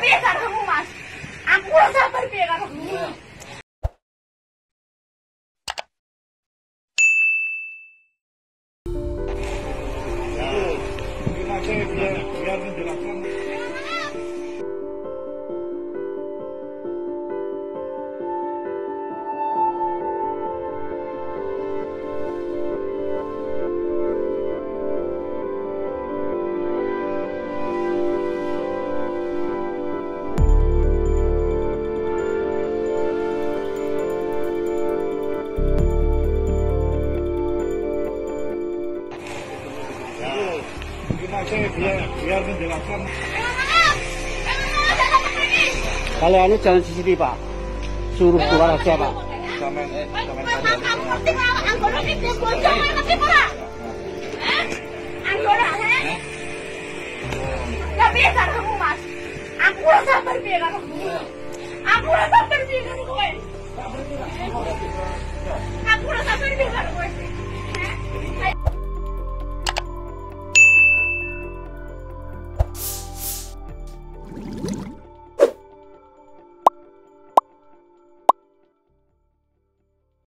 piye karo Mas? Aku ora sabar piye karo Mas. Biar menjelaskan. Biar menjelaskan. Kalau anu jangan di sini Pak, suruh keluar aja Pak. Aku rasa berpikir aku.